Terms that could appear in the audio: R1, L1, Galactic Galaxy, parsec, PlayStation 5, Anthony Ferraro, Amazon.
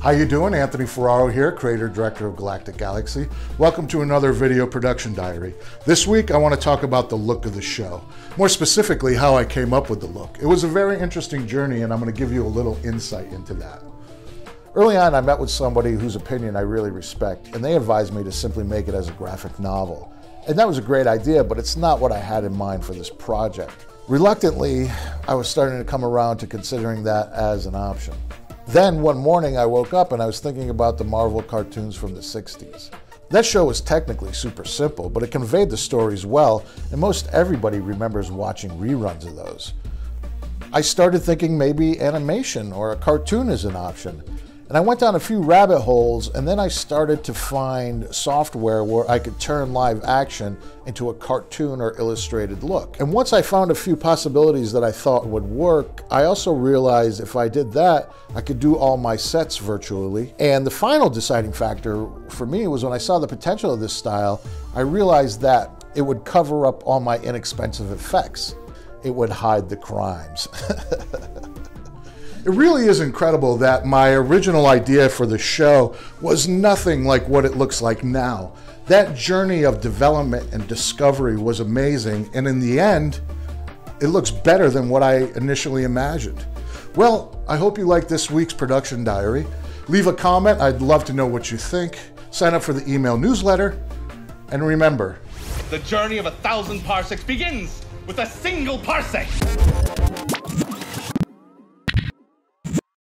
How you doing? Anthony Ferraro here, creator and director of Galactic Galaxy. Welcome to another video production diary. This week I want to talk about the look of the show. More specifically, how I came up with the look. It was a very interesting journey and I'm going to give you a little insight into that. Early on, I met with somebody whose opinion I really respect, and they advised me to simply make it as a graphic novel. And that was a great idea, but it's not what I had in mind for this project. Reluctantly, I was starting to come around to considering that as an option. Then one morning I woke up and I was thinking about the Marvel cartoons from the 60s. That show was technically super simple, but it conveyed the stories well, and most everybody remembers watching reruns of those. I started thinking maybe animation or a cartoon is an option. And I went down a few rabbit holes, and then I started to find software where I could turn live action into a cartoon or illustrated look. And once I found a few possibilities that I thought would work, I also realized if I did that, I could do all my sets virtually. And the final deciding factor for me was when I saw the potential of this style, I realized that it would cover up all my inexpensive effects. It would hide the crimes. It really is incredible that my original idea for the show was nothing like what it looks like now. That journey of development and discovery was amazing, and in the end, it looks better than what I initially imagined. Well, I hope you liked this week's production diary. Leave a comment, I'd love to know what you think. Sign up for the email newsletter, and remember, the journey of 1,000 parsecs begins with a single parsec.